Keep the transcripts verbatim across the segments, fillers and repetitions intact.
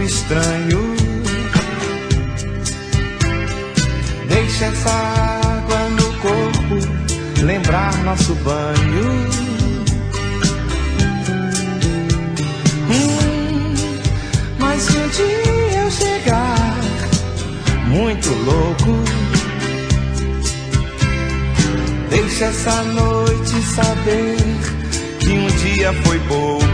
muito estranho. Deixa essa água no corpo lembrar nosso banho. Hum, mas se um dia eu chegar muito louco, deixa essa noite saber que um dia foi pouco.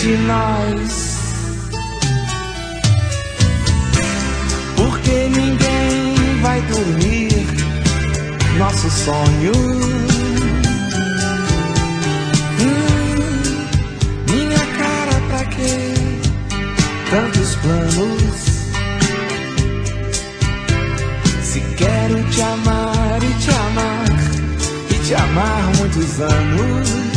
De nós, porque ninguém vai dormir nosso sonho. Hum, minha cara, pra quê tantos planos? Se quero te amar e te amar e te amar muitos anos.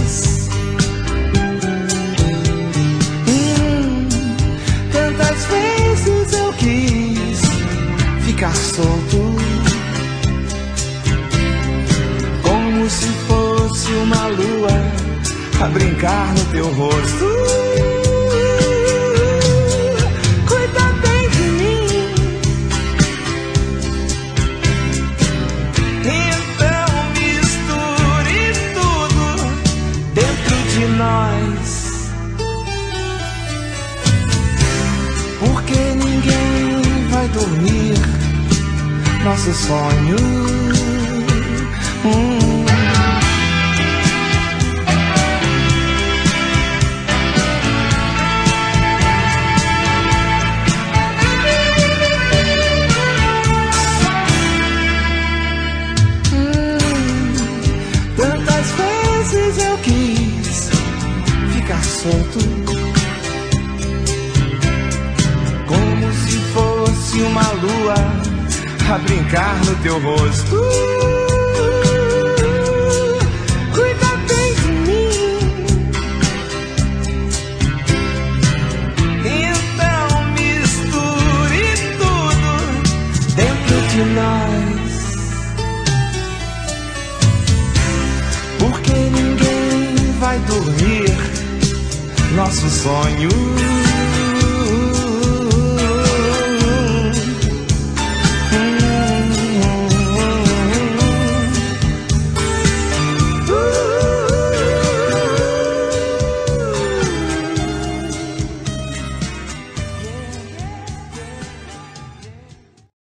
Tantas vezes eu quis ficar solto, como se fosse uma lua a brincar no teu rosto. Cuida bem de mim, então misture tudo dentro de nós. Porque ninguém vai dormir nosso sonho. Hum. Hum. Tantas vezes eu quis ficar solto, se uma lua a brincar no teu rosto. Cuida bem de mim, então misture tudo dentro de nós. Porque ninguém vai dormir nosso sonho.